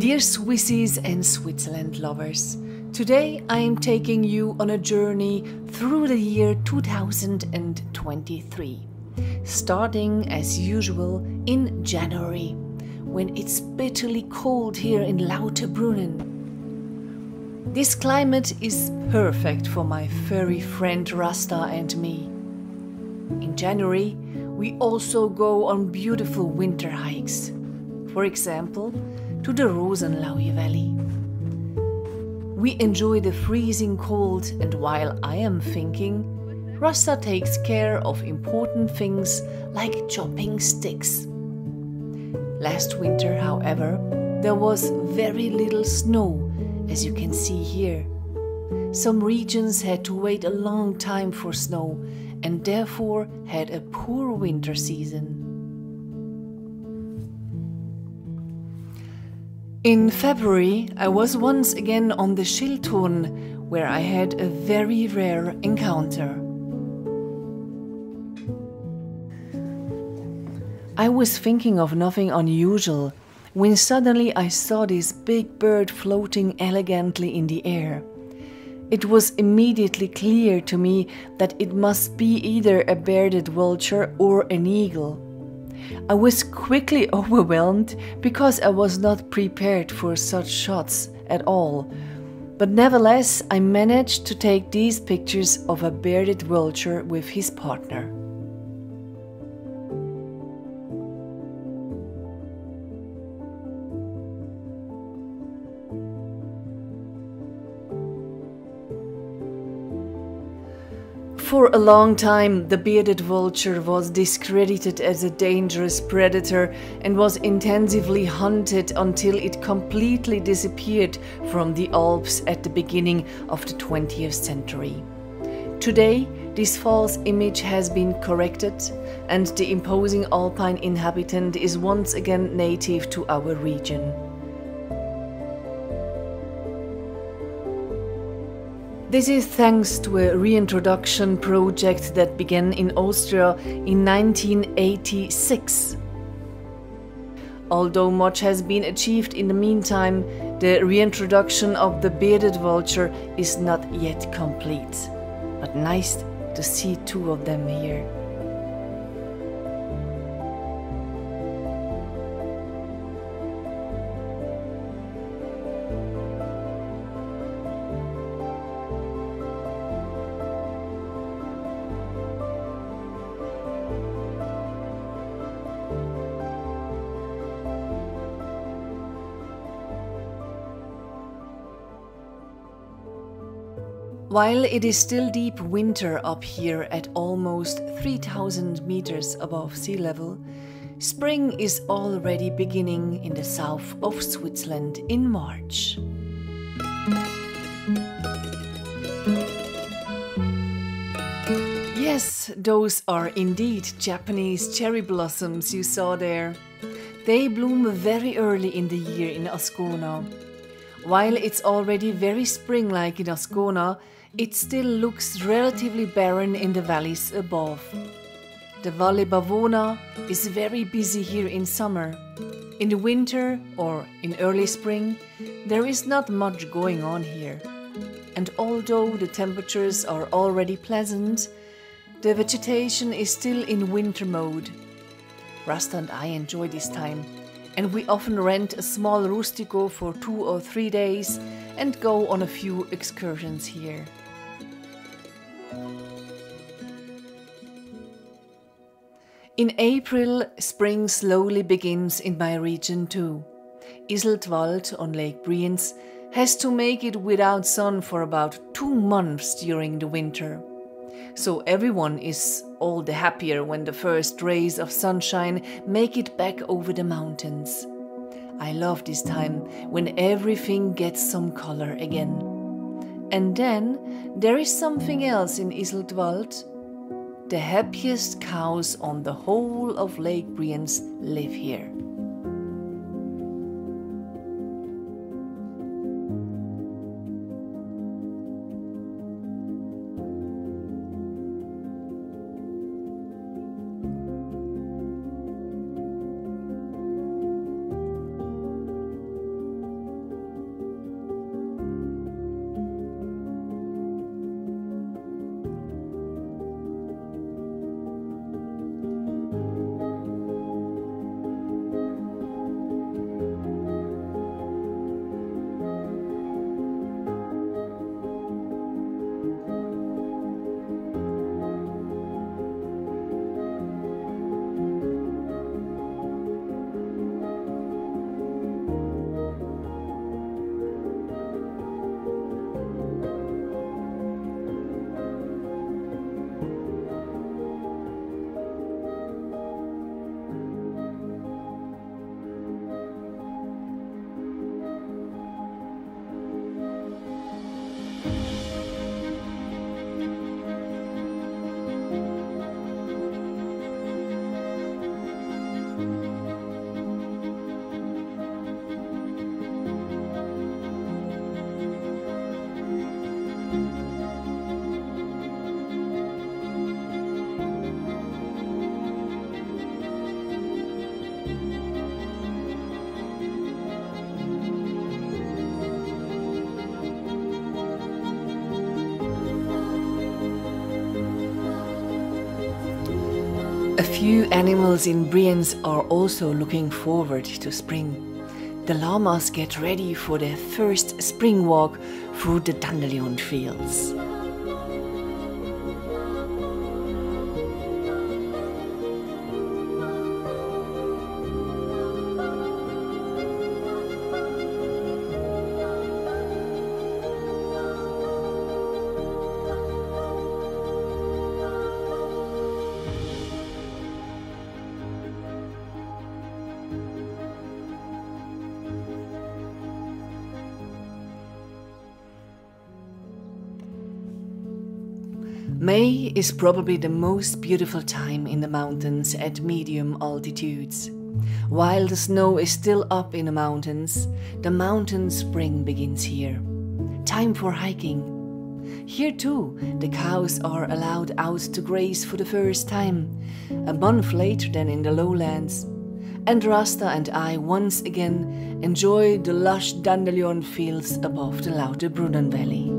Dear Swissies and Switzerland lovers, today I am taking you on a journey through the year 2023, starting as usual in January, when it's bitterly cold here in Lauterbrunnen. This climate is perfect for my furry friend Rasta and me. In January, we also go on beautiful winter hikes, for example, to the Rosenlaui Valley. We enjoy the freezing cold, and while I am thinking, Rasta takes care of important things like chopping sticks. Last winter, however, there was very little snow, as you can see here. Some regions had to wait a long time for snow and therefore had a poor winter season. In February, I was once again on the Schilthorn, where I had a very rare encounter. I was thinking of nothing unusual when suddenly I saw this big bird floating elegantly in the air. It was immediately clear to me that it must be either a bearded vulture or an eagle. I was quickly overwhelmed because I was not prepared for such shots at all, but nevertheless I managed to take these pictures of a bearded vulture with his partner. For a long time, the bearded vulture was discredited as a dangerous predator and was intensively hunted until it completely disappeared from the Alps at the beginning of the 20th century. Today, this false image has been corrected, and the imposing alpine inhabitant is once again native to our region. This is thanks to a reintroduction project that began in Austria in 1986. Although much has been achieved in the meantime, the reintroduction of the bearded vulture is not yet complete. But nice to see two of them here. While it is still deep winter up here at almost 3,000 meters above sea level, spring is already beginning in the south of Switzerland in March. Yes, those are indeed Japanese cherry blossoms you saw there. They bloom very early in the year in Ascona. While it's already very spring-like in Ascona, it still looks relatively barren in the valleys above. The Valle Bavona is very busy here in summer. In the winter or in early spring, there is not much going on here. And although the temperatures are already pleasant, the vegetation is still in winter mode. Rasta and I enjoy this time, and we often rent a small rustico for 2 or 3 days and go on a few excursions here. In April, spring slowly begins in my region too. Iseltwald on Lake Brienz has to make it without sun for about 2 months during the winter. So everyone is all the happier when the first rays of sunshine make it back over the mountains. I love this time when everything gets some color again. And then there is something else in Iseltwald. The happiest cows on the whole of Lake Brienz live here. A few animals in Brienz are also looking forward to spring. The llamas get ready for their first spring walk through the dandelion fields. May is probably the most beautiful time in the mountains at medium altitudes. While the snow is still up in the mountain spring begins here. Time for hiking. Here too, the cows are allowed out to graze for the first time, a month later than in the lowlands. And Rasta and I once again enjoy the lush dandelion fields above the Lauterbrunnen Valley.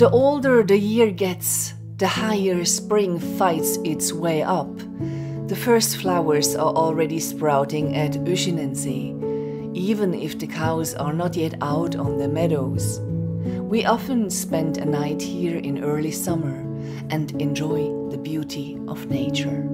The older the year gets, the higher spring fights its way up. The first flowers are already sprouting at Öschinensee, even if the cows are not yet out on the meadows. We often spend a night here in early summer and enjoy the beauty of nature.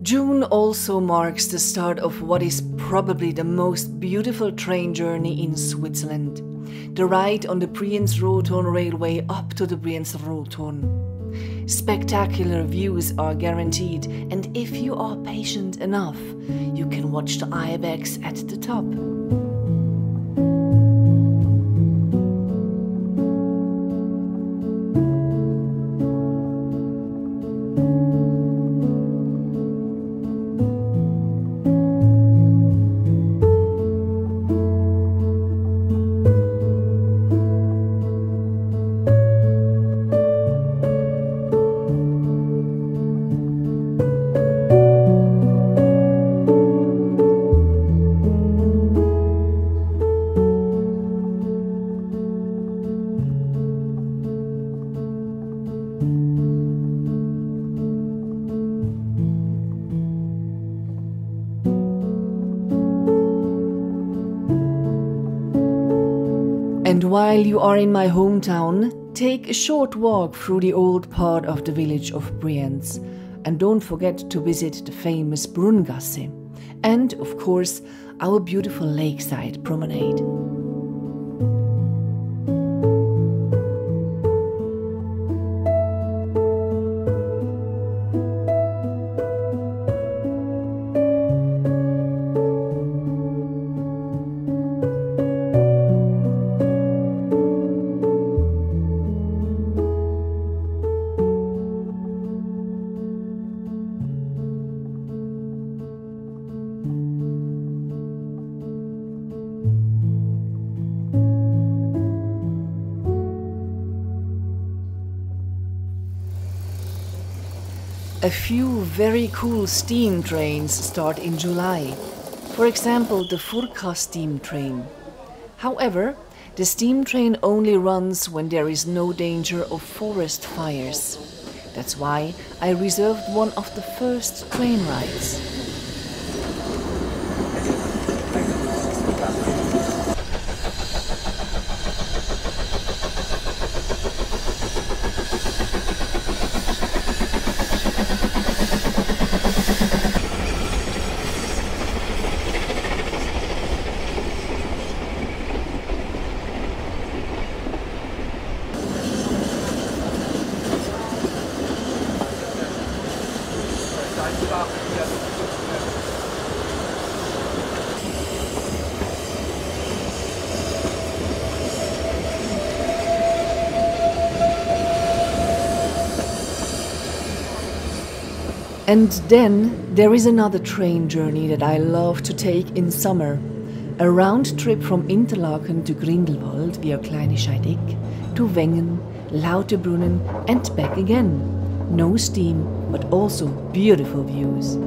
June also marks the start of what is probably the most beautiful train journey in Switzerland, the ride on the Brienzer Rothorn railway up to the Brienzer Rothorn. Spectacular views are guaranteed, and if you are patient enough, you can watch the ibex at the top. And while you are in my hometown, take a short walk through the old part of the village of Brienz. And don't forget to visit the famous Brunngasse. And, of course, our beautiful lakeside promenade. A few very cool steam trains start in July, for example the Furka steam train. However, the steam train only runs when there is no danger of forest fires. That's why I reserved one of the first train rides. And then there is another train journey that I love to take in summer. A round trip from Interlaken to Grindelwald via Kleine Scheidegg to Wengen, Lauterbrunnen and back again. No steam, but also beautiful views.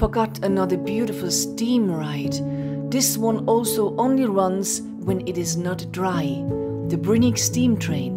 Forgot another beautiful steam ride. This one also only runs when it is not dry. The Brünig steam train.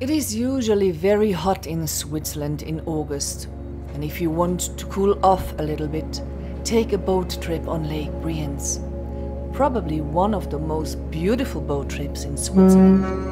It is usually very hot in Switzerland in August, and if you want to cool off a little bit, take a boat trip on Lake Brienz. Probably one of the most beautiful boat trips in Switzerland.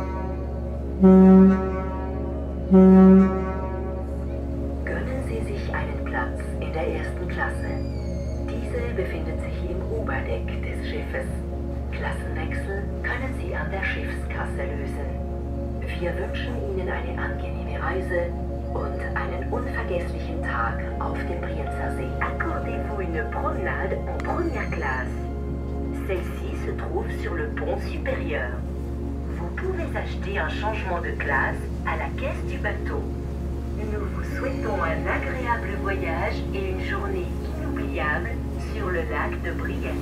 Wir wünschen Ihnen eine angenehme Reise und einen unvergesslichen Tag auf dem Brienzer See. Accordez-vous une promenade en première classe. Celle-ci se trouve sur le pont supérieur. Vous pouvez acheter un changement de classe à la caisse du bateau. Nous vous souhaitons un agréable voyage et une journée inoubliable sur le lac de Brienz.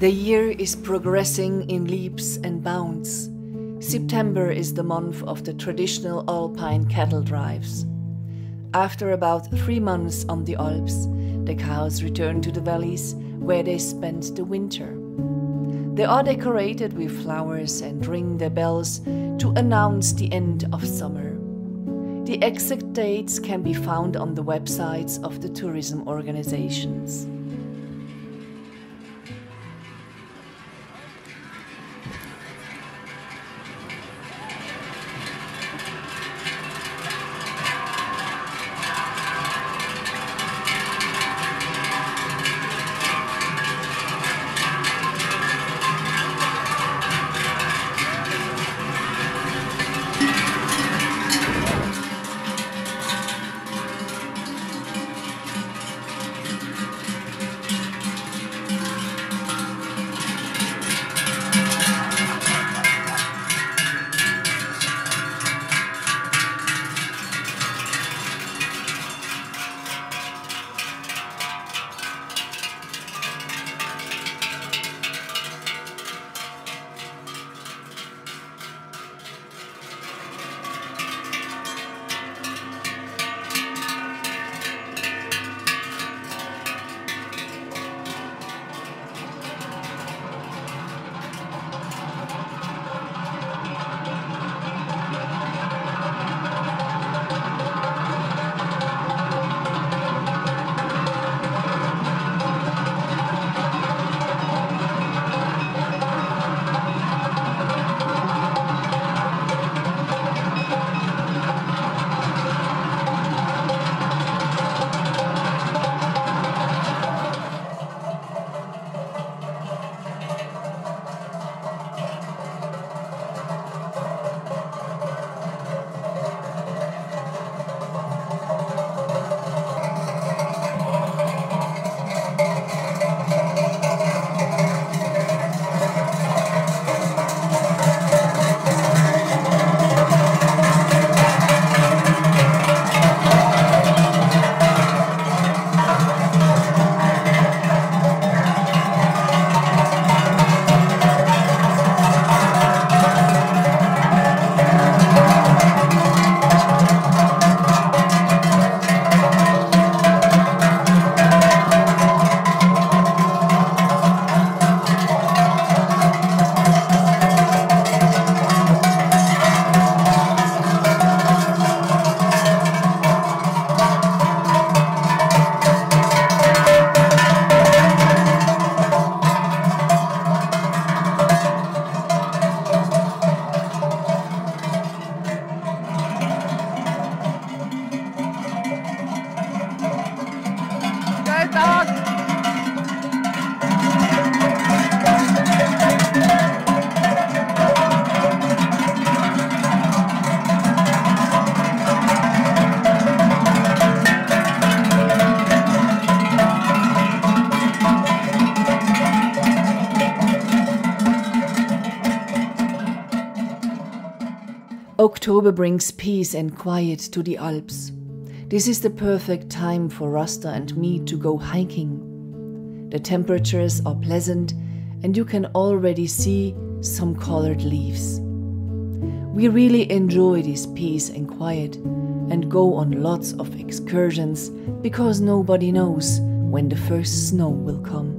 The year is progressing in leaps and bounds. September is the month of the traditional alpine cattle drives. After about 3 months on the Alps, the cows return to the valleys where they spend the winter. They are decorated with flowers and ring their bells to announce the end of summer. The exact dates can be found on the websites of the tourism organizations. October brings peace and quiet to the Alps. This is the perfect time for Rasta and me to go hiking. The temperatures are pleasant and you can already see some colored leaves. We really enjoy this peace and quiet and go on lots of excursions because nobody knows when the first snow will come.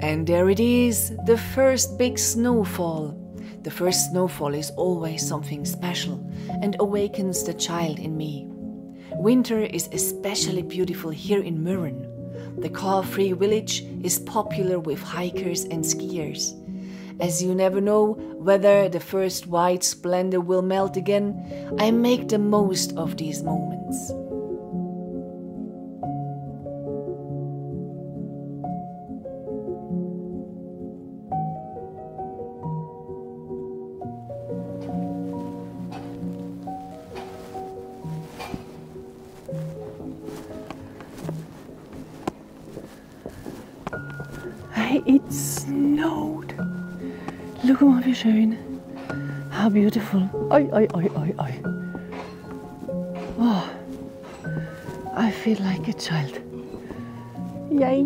And there it is, the first big snowfall. The first snowfall is always something special and awakens the child in me. Winter is especially beautiful here in Mürren. The car-free village is popular with hikers and skiers. As you never know whether the first white splendor will melt again, I make the most of these moments. It snowed. Look mal, wie schön. How beautiful. Oi, oi, oi, oi, oi. Oh, I feel like a child. Yay.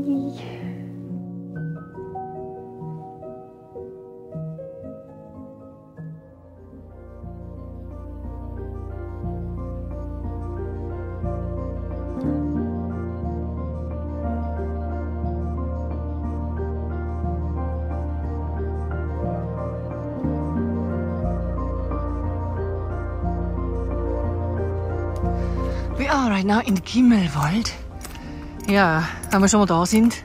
We are right now in Gimmelwald. Yeah, wenn wir schon mal da sind.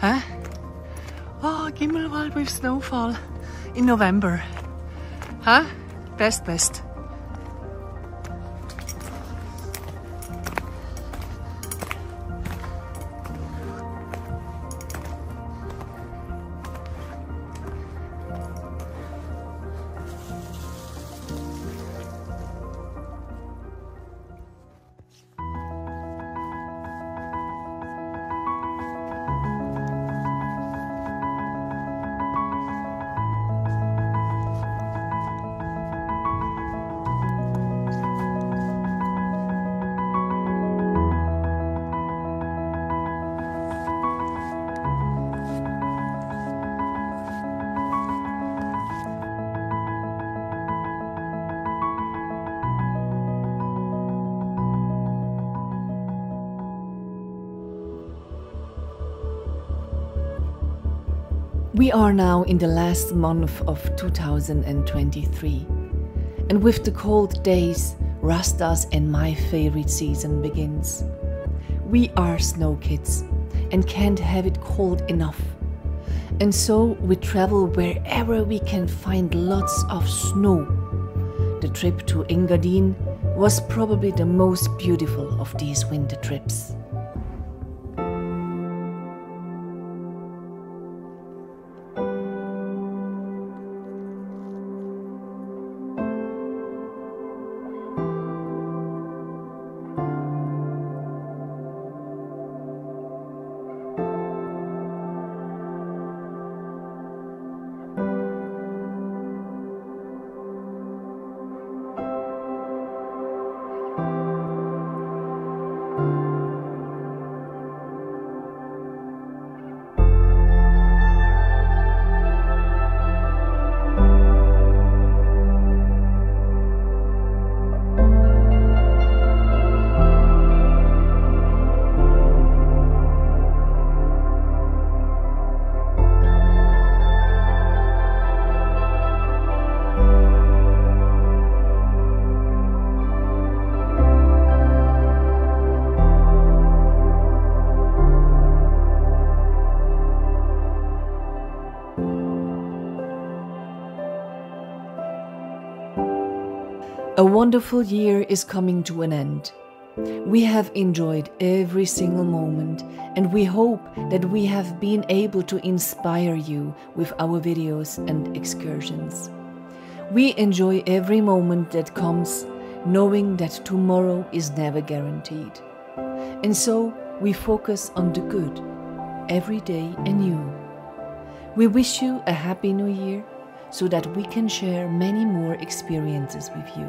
Huh? Oh, Gimmelwald with snowfall in November. Huh? Best, best. We are now in the last month of 2023, and with the cold days, Rasta's and my favorite season begins. We are snow kids and can't have it cold enough, and so we travel wherever we can find lots of snow. The trip to Engadin was probably the most beautiful of these winter trips. A wonderful year is coming to an end. We have enjoyed every single moment, and we hope that we have been able to inspire you with our videos and excursions. We enjoy every moment that comes, knowing that tomorrow is never guaranteed. And so we focus on the good, every day anew. We wish you a happy new year, so that we can share many more experiences with you.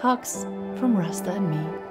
Hugs from Rasta and me.